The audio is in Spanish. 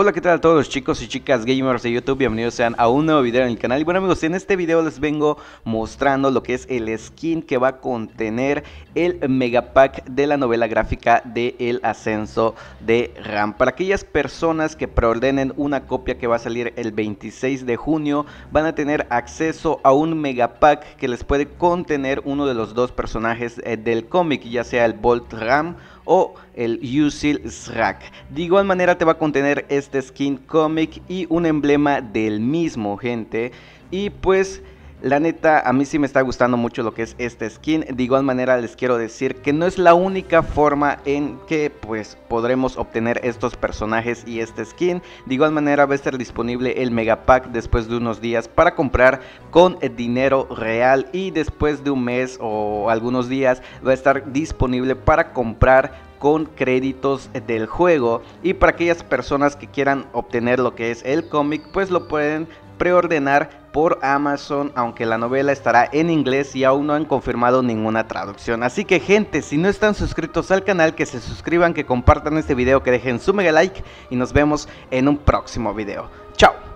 Hola, ¿qué tal a todos los chicos y chicas gamers de YouTube? Bienvenidos sean a un nuevo video en el canal. Y bueno amigos, en este video les vengo mostrando lo que es el skin que va a contener el Mega Pack de la novela gráfica de El Ascenso de RAM. Para aquellas personas que preordenen una copia que va a salir el 26 de junio, van a tener acceso a un Mega Pack que les puede contener uno de los dos personajes del cómic, ya sea el Bolt RAM o el Usel Zrak. De igual manera te va a contener este skin cómic y un emblema del mismo, gente. Y pues la neta, a mí sí me está gustando mucho lo que es este skin. De igual manera les quiero decir que no es la única forma en que pues podremos obtener estos personajes y este skin. De igual manera va a estar disponible el Mega Pack después de unos días para comprar con dinero real, y después de un mes o algunos días va a estar disponible para comprar con créditos del juego. Y para aquellas personas que quieran obtener lo que es el cómic, pues lo pueden preordenar por Amazon, aunque la novela estará en inglés y aún no han confirmado ninguna traducción. Así que gente, si no están suscritos al canal, que se suscriban, que compartan este video, que dejen su mega like, y nos vemos en un próximo video. Chao.